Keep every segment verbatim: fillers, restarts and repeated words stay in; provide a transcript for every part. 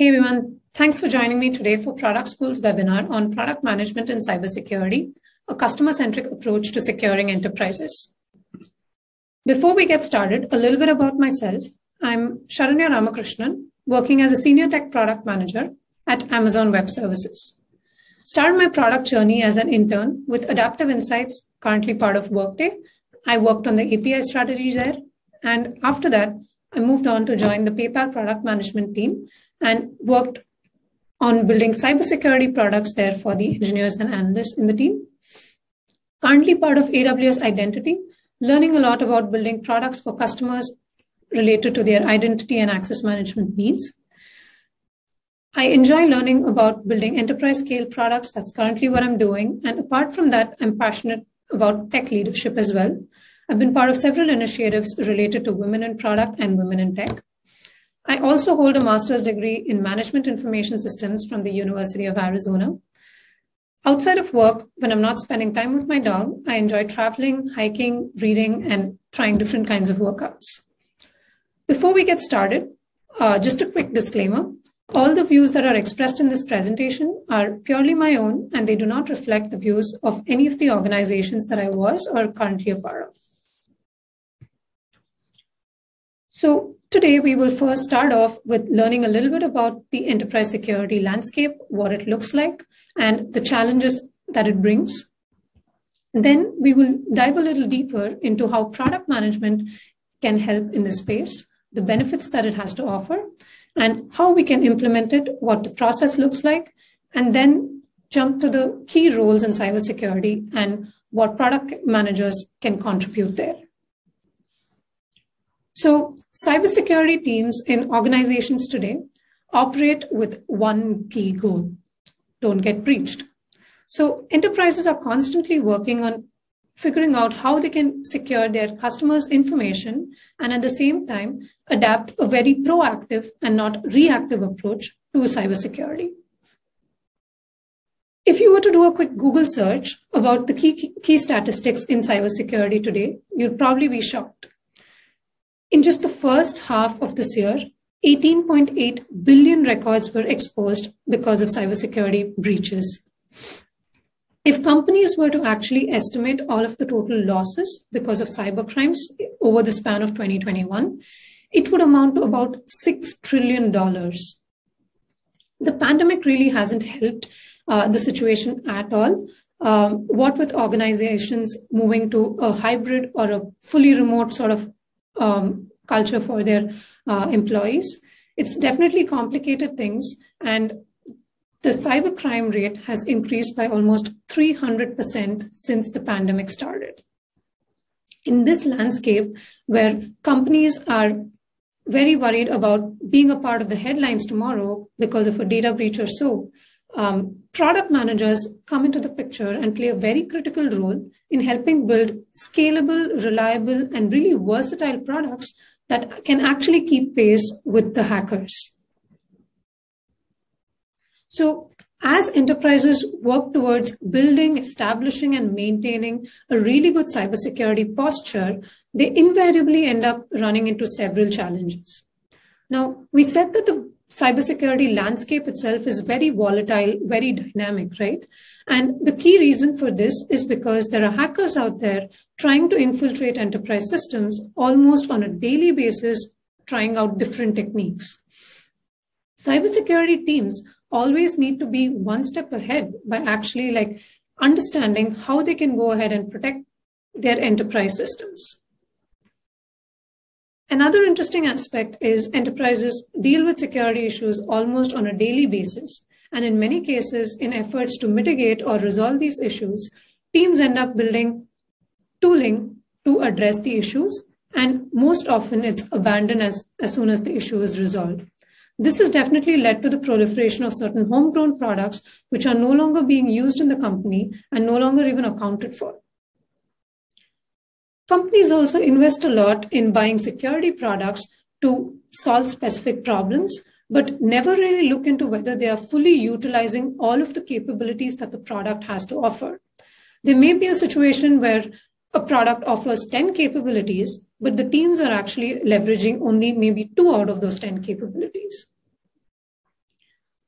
Hey everyone, thanks for joining me today for Product School's webinar on product management and cybersecurity, a customer-centric approach to securing enterprises. Before we get started, a little bit about myself. I'm Sharanya Ramakrishnan, working as a senior tech product manager at Amazon Web Services. Started my product journey as an intern with Adaptive Insights, currently part of Workday. I worked on the A P I strategy there, and after that, I moved on to join the PayPal product management team and worked on building cybersecurity products there for the engineers and analysts in the team. Currently part of A W S Identity, learning a lot about building products for customers related to their identity and access management needs. I enjoy learning about building enterprise scale products. That's currently what I'm doing. And apart from that, I'm passionate about tech leadership as well. I've been part of several initiatives related to women in product and women in tech. I also hold a master's degree in management information systems from the University of Arizona. Outside of work, when I'm not spending time with my dog, I enjoy traveling, hiking, reading, and trying different kinds of workouts. Before we get started, uh, just a quick disclaimer. All the views that are expressed in this presentation are purely my own, and they do not reflect the views of any of the organizations that I was or currently a part of. So today we will first start off with learning a little bit about the enterprise security landscape, what it looks like, and the challenges that it brings. Then we will dive a little deeper into how product management can help in this space, the benefits that it has to offer, and how we can implement it, what the process looks like, and then jump to the key roles in cybersecurity and what product managers can contribute there. So cybersecurity teams in organizations today operate with one key goal: don't get breached. So enterprises are constantly working on figuring out how they can secure their customers' information and at the same time adapt a very proactive and not reactive approach to cybersecurity. If you were to do a quick Google search about the key, key statistics in cybersecurity today, you'd probably be shocked. In just the first half of this year, eighteen point eight billion records were exposed because of cybersecurity breaches. If companies were to actually estimate all of the total losses because of cybercrimes over the span of twenty twenty-one, it would amount to about six trillion dollars. The pandemic really hasn't helped uh, the situation at all. Um, what with organizations moving to a hybrid or a fully remote sort of Um, culture for their uh, employees. It's definitely complicated things, and the cybercrime rate has increased by almost three hundred percent since the pandemic started. In this landscape where companies are very worried about being a part of the headlines tomorrow because of a data breach or so, um, product managers come into the picture and play a very critical role in helping build scalable, reliable, and really versatile products that can actually keep pace with the hackers. So as enterprises work towards building, establishing, and maintaining a really good cybersecurity posture, they invariably end up running into several challenges. Now, we said that the cybersecurity landscape itself is very volatile, very dynamic, right? And the key reason for this is because there are hackers out there trying to infiltrate enterprise systems almost on a daily basis, trying out different techniques. Cybersecurity teams always need to be one step ahead by actually like understanding how they can go ahead and protect their enterprise systems. Another interesting aspect is enterprises deal with security issues almost on a daily basis. And in many cases, in efforts to mitigate or resolve these issues, teams end up building tooling to address the issues. And most often it's abandoned as, as soon as the issue is resolved. This has definitely led to the proliferation of certain homegrown products, which are no longer being used in the company and no longer even accounted for. Companies also invest a lot in buying security products to solve specific problems, but never really look into whether they are fully utilizing all of the capabilities that the product has to offer. There may be a situation where a product offers ten capabilities, but the teams are actually leveraging only maybe two out of those ten capabilities.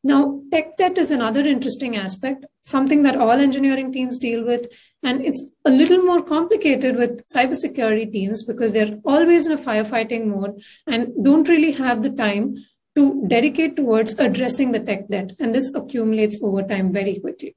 Now, tech debt is another interesting aspect, something that all engineering teams deal with, and it's a little more complicated with cybersecurity teams because they're always in a firefighting mode and don't really have the time to dedicate towards addressing the tech debt, and this accumulates over time very quickly.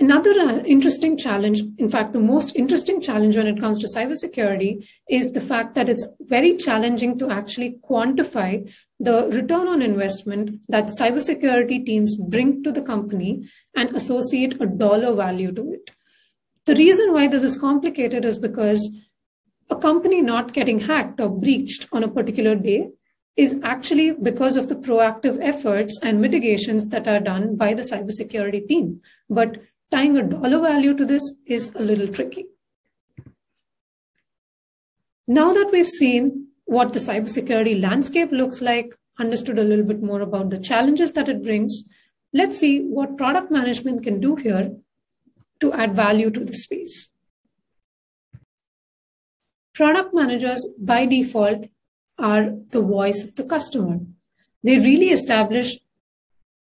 Another interesting challenge, in fact, the most interesting challenge when it comes to cybersecurity is the fact that it's very challenging to actually quantify the return on investment that cybersecurity teams bring to the company and associate a dollar value to it. The reason why this is complicated is because a company not getting hacked or breached on a particular day is actually because of the proactive efforts and mitigations that are done by the cybersecurity team. But tying a dollar value to this is a little tricky. Now that we've seen what the cybersecurity landscape looks like, understood a little bit more about the challenges that it brings, let's see what product management can do here to add value to the space. Product managers, by default, are the voice of the customer. They really establish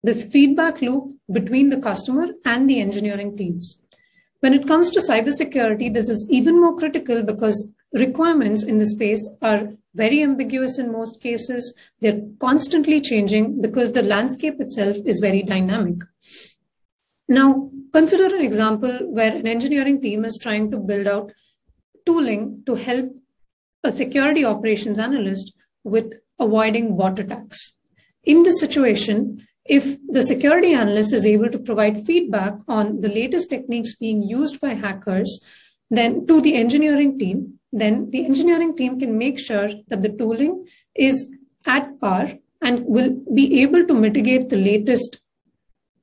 this feedback loop between the customer and the engineering teams. When it comes to cybersecurity, this is even more critical because requirements in the space are very ambiguous in most cases. They're constantly changing because the landscape itself is very dynamic. Now, consider an example where an engineering team is trying to build out tooling to help a security operations analyst with avoiding bot attacks. In this situation, if the security analyst is able to provide feedback on the latest techniques being used by hackers, then to the engineering team, then the engineering team can make sure that the tooling is at par and will be able to mitigate the latest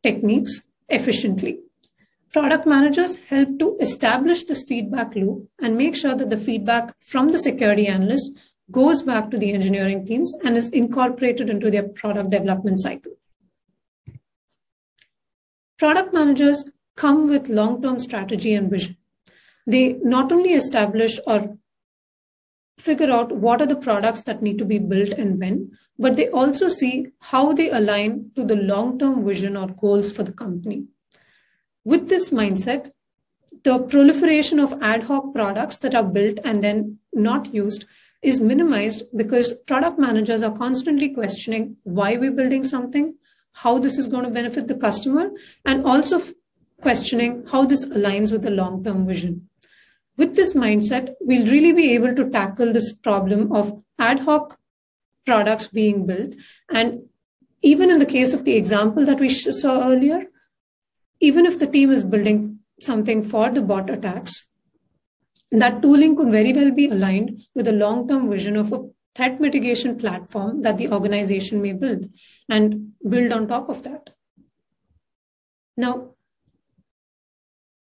techniques efficiently. Product managers help to establish this feedback loop and make sure that the feedback from the security analyst goes back to the engineering teams and is incorporated into their product development cycle. Product managers come with long-term strategy and vision. They not only establish or figure out what are the products that need to be built and when, but they also see how they align to the long-term vision or goals for the company. With this mindset, the proliferation of ad hoc products that are built and then not used is minimized because product managers are constantly questioning why we're building something, how this is going to benefit the customer, and also questioning how this aligns with the long-term vision. With this mindset, we'll really be able to tackle this problem of ad hoc products being built. And even in the case of the example that we saw earlier, even if the team is building something for the bot attacks, that tooling could very well be aligned with a long-term vision of a threat mitigation platform that the organization may build and build on top of that. Now,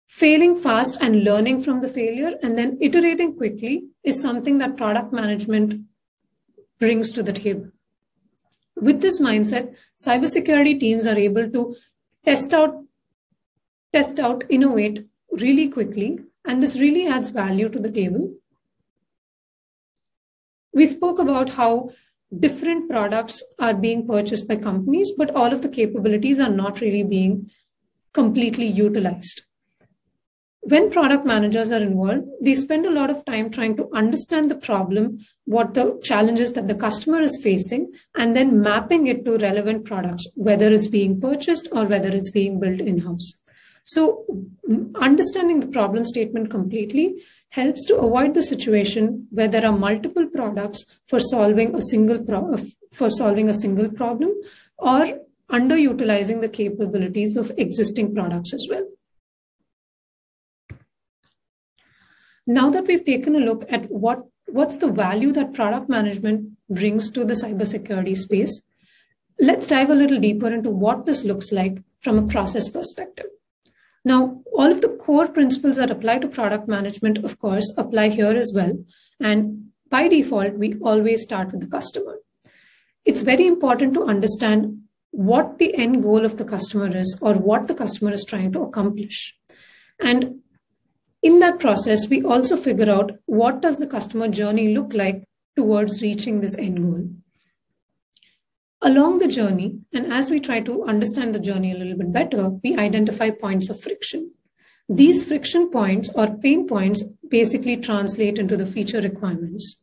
failing fast and learning from the failure and then iterating quickly is something that product management brings to the table. With this mindset, cybersecurity teams are able to test out test out, innovate really quickly, and this really adds value to the table. We spoke about how different products are being purchased by companies, but all of the capabilities are not really being completely utilized. When product managers are involved, they spend a lot of time trying to understand the problem, what the challenges that the customer is facing, and then mapping it to relevant products, whether it's being purchased or whether it's being built in-house. So understanding the problem statement completely helps to avoid the situation where there are multiple products for solving a single pro- for solving a single problem or underutilizing the capabilities of existing products as well. Now that we've taken a look at what, what's the value that product management brings to the cybersecurity space, let's dive a little deeper into what this looks like from a process perspective. Now, all of the core principles that apply to product management, of course, apply here as well. And by default, we always start with the customer. It's very important to understand what the end goal of the customer is or what the customer is trying to accomplish. And in that process, we also figure out what does the customer journey look like towards reaching this end goal. along the journey, and as we try to understand the journey a little bit better, we identify points of friction. These friction points or pain points basically translate into the feature requirements.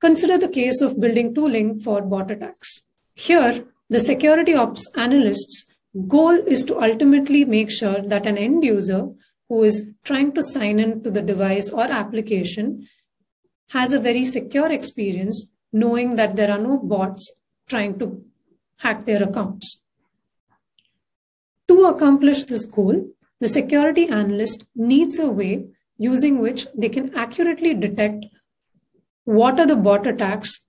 Consider the case of building tooling for bot attacks. Here, the security ops analyst's goal is to ultimately make sure that an end user who is trying to sign in to the device or application has a very secure experience, knowing that there are no bots trying to hack their accounts. To accomplish this goal, the security analyst needs a way using which they can accurately detect what are the bot attacks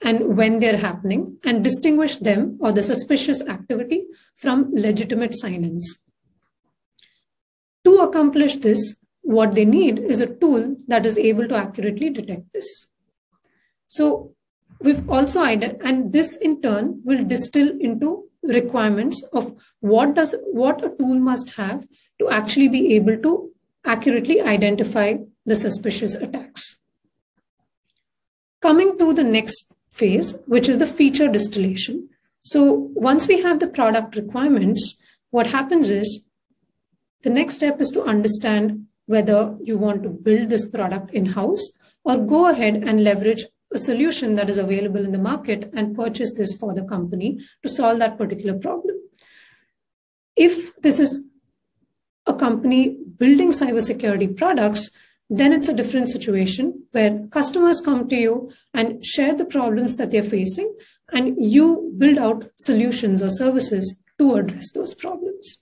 and when they're happening, and distinguish them or the suspicious activity from legitimate sign-ins. To accomplish this, what they need is a tool that is able to accurately detect this. So we've also identified, and this in turn will distill into requirements of what does what a tool must have to actually be able to accurately identify the suspicious attacks. Coming to the next phase, which is the feature distillation. So once we have the product requirements, what happens is the next step is to understand whether you want to build this product in-house or go ahead and leverage a solution that is available in the market and purchase this for the company to solve that particular problem. If this is a company building cybersecurity products, then it's a different situation where customers come to you and share the problems that they're facing, and you build out solutions or services to address those problems.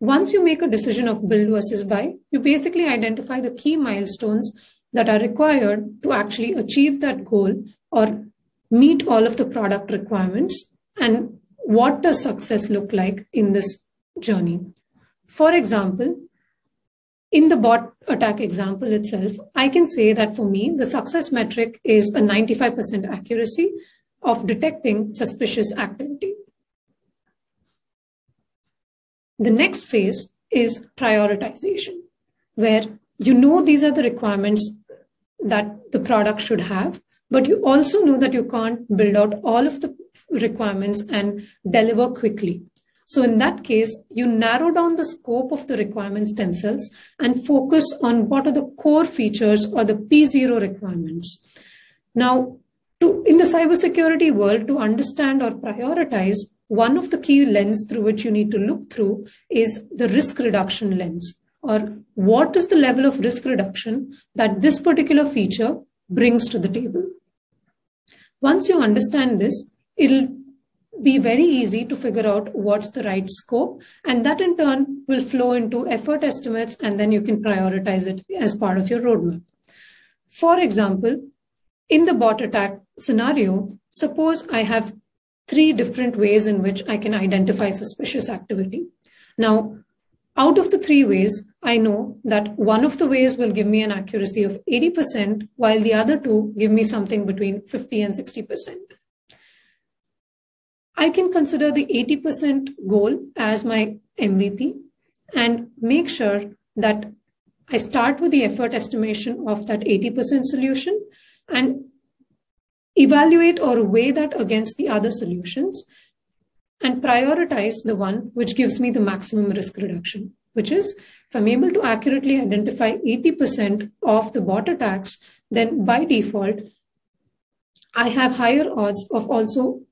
Once you make a decision of build versus buy, you basically identify the key milestones that are required to actually achieve that goal or meet all of the product requirements, and what does success look like in this journey. For example, in the bot attack example itself, I can say that for me, the success metric is a ninety-five percent accuracy of detecting suspicious activity. The next phase is prioritization, where you know these are the requirements that the product should have, but you also know that you can't build out all of the requirements and deliver quickly. So in that case, you narrow down the scope of the requirements themselves and focus on what are the core features or the P zero requirements. Now, to, in the cybersecurity world, to understand or prioritize, one of the key lenses through which you need to look through is the risk reduction lens, or what is the level of risk reduction that this particular feature brings to the table. Once you understand this, it'll be very easy to figure out what's the right scope, and that in turn will flow into effort estimates, and then you can prioritize it as part of your roadmap. For example, in the bot attack scenario, suppose I have three different ways in which I can identify suspicious activity. Now, out of the three ways, I know that one of the ways will give me an accuracy of eighty percent, while the other two give me something between fifty and sixty percent. I can consider the eighty percent goal as my M V P and make sure that I start with the effort estimation of that eighty percent solution and evaluate or weigh that against the other solutions, and prioritize the one which gives me the maximum risk reduction, which is if I'm able to accurately identify eighty percent of the bot attacks, then by default, I have higher odds of also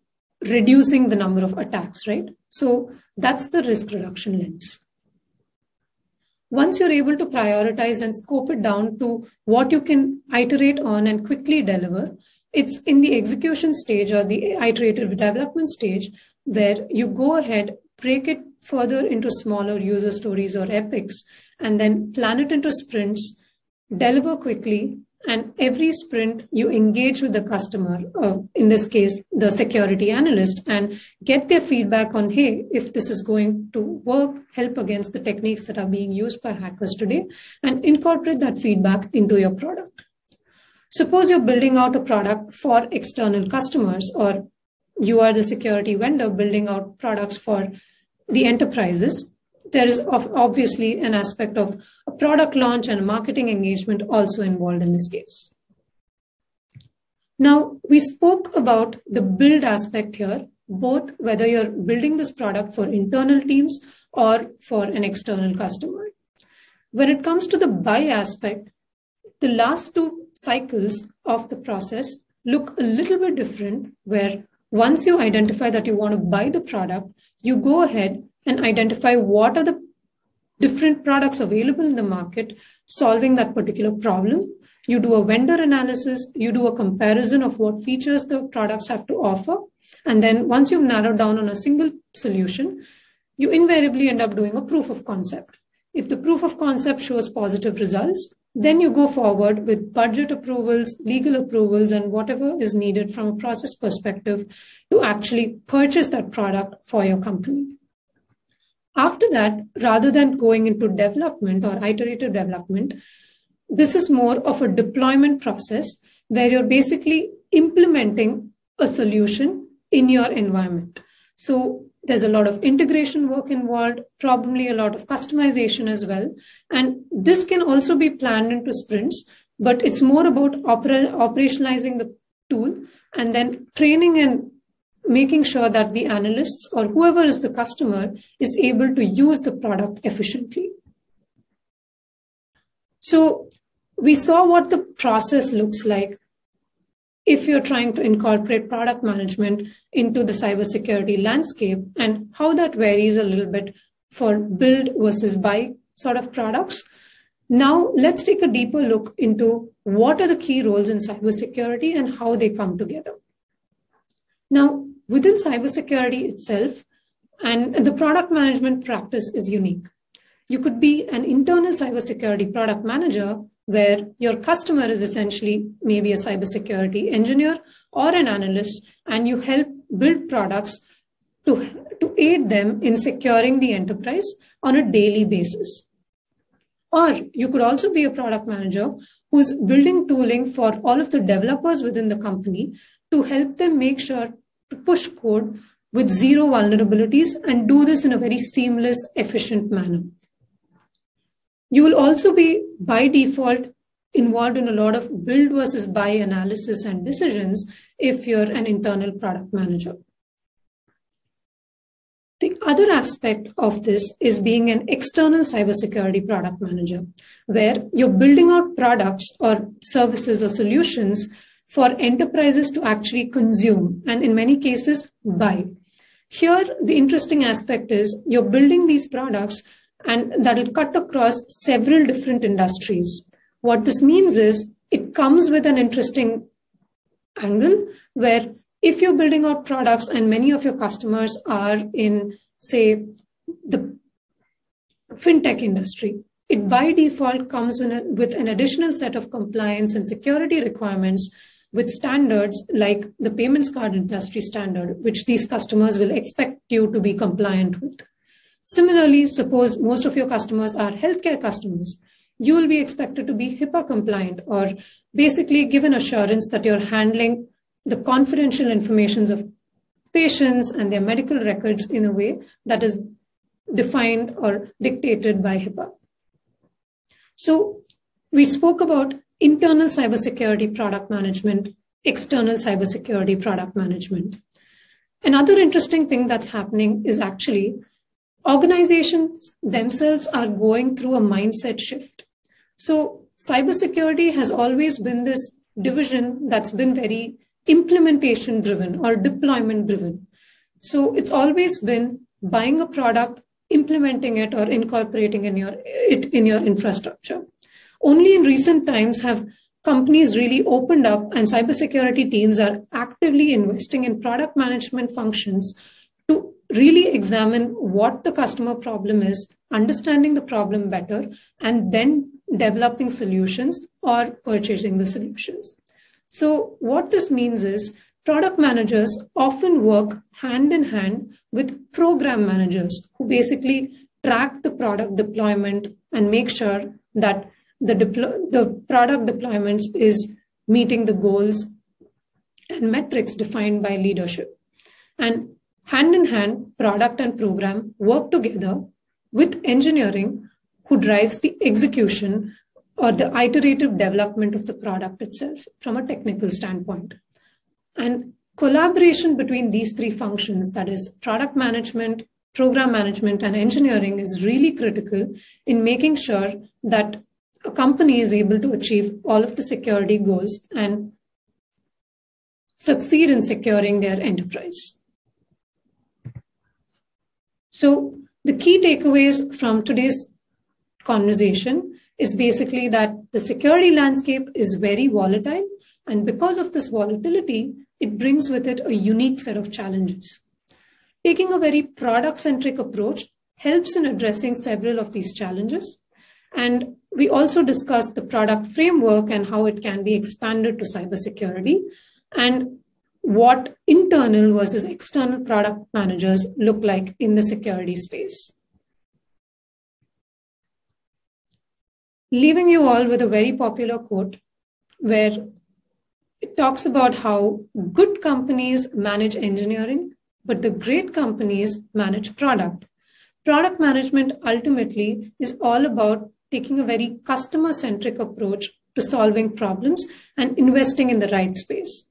reducing the number of attacks, right? So that's the risk reduction lens. Once you're able to prioritize and scope it down to what you can iterate on and quickly deliver, it's in the execution stage or the iterative development stage where you go ahead, break it further into smaller user stories or epics, and then plan it into sprints, deliver quickly, and every sprint you engage with the customer, uh, in this case, the security analyst, and get their feedback on, hey, if this is going to work, help against the techniques that are being used by hackers today, and incorporate that feedback into your product. Suppose you're building out a product for external customers, or you are the security vendor building out products for the enterprises. There is obviously an aspect of a product launch and marketing engagement also involved in this case. Now, we spoke about the build aspect here, both whether you're building this product for internal teams or for an external customer. When it comes to the buy aspect, the last two cycles of the process look a little bit different, where once you identify that you want to buy the product, you go ahead and identify what are the different products available in the market solving that particular problem. You do a vendor analysis, you do a comparison of what features the products have to offer. And then once you've narrowed down on a single solution, you invariably end up doing a proof of concept. If the proof of concept shows positive results, then you go forward with budget approvals, legal approvals, and whatever is needed from a process perspective to actually purchase that product for your company. After that, rather than going into development or iterative development, this is more of a deployment process where you're basically implementing a solution in your environment. So there's a lot of integration work involved, probably a lot of customization as well. And this can also be planned into sprints, but it's more about oper- operationalizing the tool and then training and making sure that the analysts or whoever is the customer is able to use the product efficiently. So we saw what the process looks like if you're trying to incorporate product management into the cybersecurity landscape and how that varies a little bit for build versus buy sort of products. Now let's take a deeper look into what are the key roles in cybersecurity and how they come together. Now, within cybersecurity itself, and the product management practice is unique. You could be an internal cybersecurity product manager where your customer is essentially maybe a cybersecurity engineer or an analyst, and you help build products to, to aid them in securing the enterprise on a daily basis. Or you could also be a product manager who's building tooling for all of the developers within the company to help them make sure to push code with zero vulnerabilities and do this in a very seamless, efficient manner. You will also be, by default, involved in a lot of build versus buy analysis and decisions if you're an internal product manager. The other aspect of this is being an external cybersecurity product manager, where you're building out products or services or solutions for enterprises to actually consume and in many cases buy. Here, the interesting aspect is you're building these products and that'll cut across several different industries. What this means is it comes with an interesting angle where if you're building out products and many of your customers are in, say, the fintech industry, it by default comes with, a, with an additional set of compliance and security requirements with standards like the payments card industry standard, which these customers will expect you to be compliant with. Similarly, suppose most of your customers are healthcare customers. You will be expected to be HIPAA compliant or basically given assurance that you're handling the confidential information of patients and their medical records in a way that is defined or dictated by HIPAA. So we spoke about internal cybersecurity product management, external cybersecurity product management. Another interesting thing that's happening is actually organizations themselves are going through a mindset shift. So cybersecurity has always been this division that's been very implementation driven or deployment driven. So it's always been buying a product, implementing it or incorporating in your, it in your infrastructure. Only in recent times have companies really opened up and cybersecurity teams are actively investing in product management functions to really examine what the customer problem is, understanding the problem better, and then developing solutions or purchasing the solutions. So what this means is product managers often work hand in hand with program managers who basically track the product deployment and make sure that the, the product deployment is meeting the goals and metrics defined by leadership. And hand in hand, product and program work together with engineering who drives the execution or the iterative development of the product itself from a technical standpoint. And collaboration between these three functions, that is product management, program management, and engineering, is really critical in making sure that a company is able to achieve all of the security goals and succeed in securing their enterprise. So the key takeaways from today's conversation is basically that the security landscape is very volatile, and because of this volatility, it brings with it a unique set of challenges. Taking a very product-centric approach helps in addressing several of these challenges. And we also discussed the product framework and how it can be expanded to cybersecurity, and what internal versus external product managers look like in the security space. Leaving you all with a very popular quote where it talks about how good companies manage engineering, but the great companies manage product. Product management ultimately is all about taking a very customer-centric approach to solving problems and investing in the right space.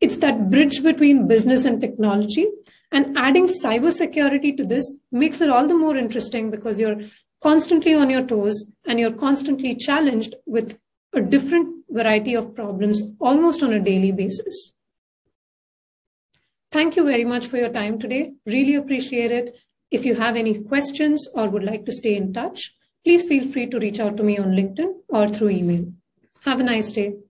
It's that bridge between business and technology, and adding cybersecurity to this makes it all the more interesting because you're constantly on your toes and you're constantly challenged with a different variety of problems almost on a daily basis. Thank you very much for your time today. Really appreciate it. If you have any questions or would like to stay in touch, please feel free to reach out to me on LinkedIn or through email. Have a nice day.